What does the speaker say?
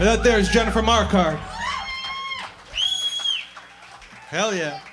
And out there is Jennifer Markhardt. Hell yeah.